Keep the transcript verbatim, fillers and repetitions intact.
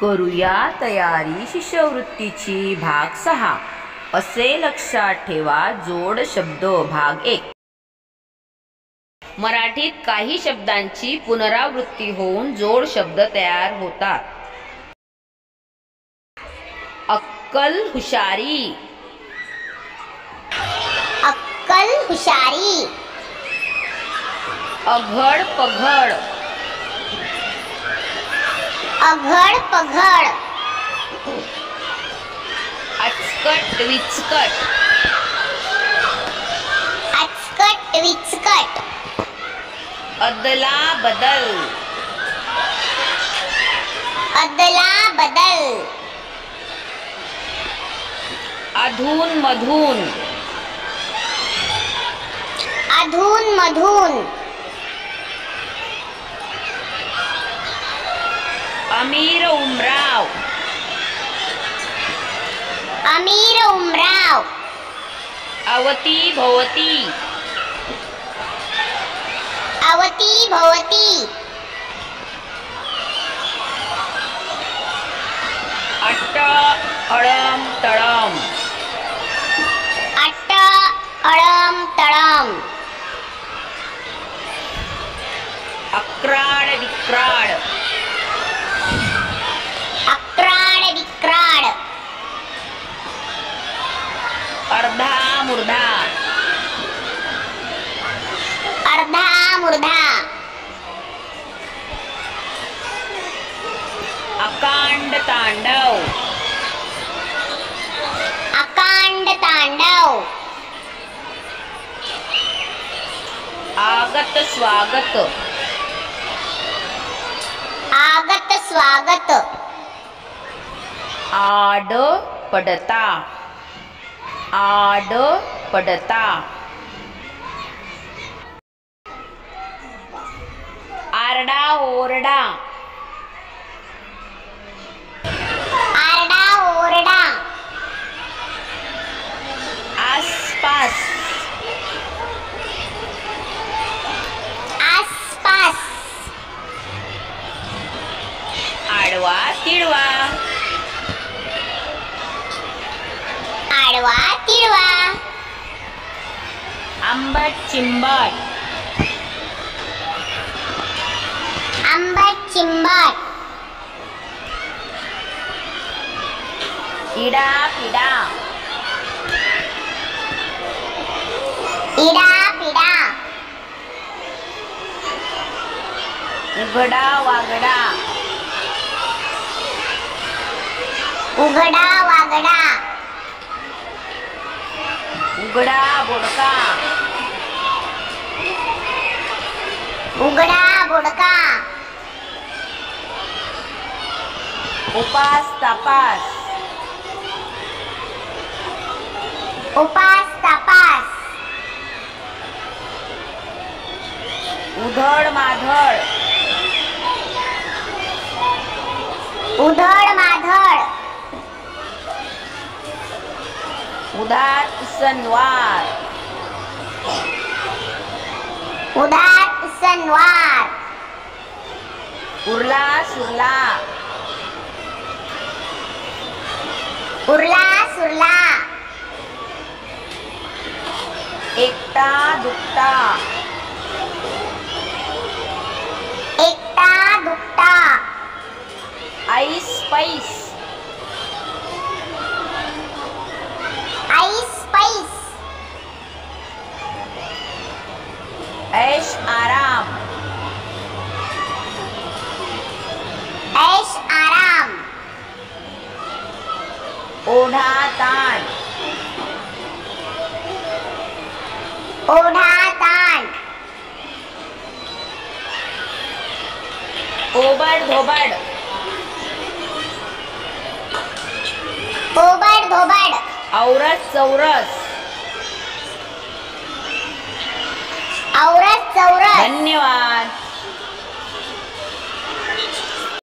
करूया तयारी शिष्यवृत्तीची भाग सहा असे लक्षात ठेवा। जोड शब्द भाग एक। मराठीत काही शब्दांची पुनरावृत्ती होऊन जोड शब्द तयार होतात। अक्कल हुशारी। अक्कल हुशारी। अघड पघड। अघड पघड। अचकट विचकट। अचकट विचकट। अदला बदल। अदला बदल। अधून मधून। अधून मधून। अमीर उमराव। अमीर उमराव। अवती भवती। अवती भवती। अट्ट अळम तळम। अट्ट अळम तळम। अक्राळ विक्राळ। अक्राळ विक्राळ। अर्धा मुर्धा। अर्धा मुर्धा। अकांड तांडव। अकांड तांडव। आगत स्वागत। आगत स्वागत। आड पडता। आड पडता। आरडा ओरडा। आरडा ओरडा। आसपास। आसपास। आडवा तिडवा। आडवा तिडवा। आंबट चिंबट। आंबट चिंबट। इडा पिडा। इडा पिडा। उघडा वागडा। उघडा वागडा। उघडा बोडका। उघडा बोडका। उपास तपास। उपास तपास। उधळ माधळ। उधळ माधळ। उधार उसनवार। उधार उसनवार। उरला सुरला। उरला सुरला। एकटा दुकटा। एकटा दुकटा। ऐस पैस। ऐस पैस। ऐश आराम। ऐश आराम। ओढा ताण। ओढा ताण। ओबड धोबड। ओबड धोबड। औरस चौरस। औरस चौरस। धन्यवाद।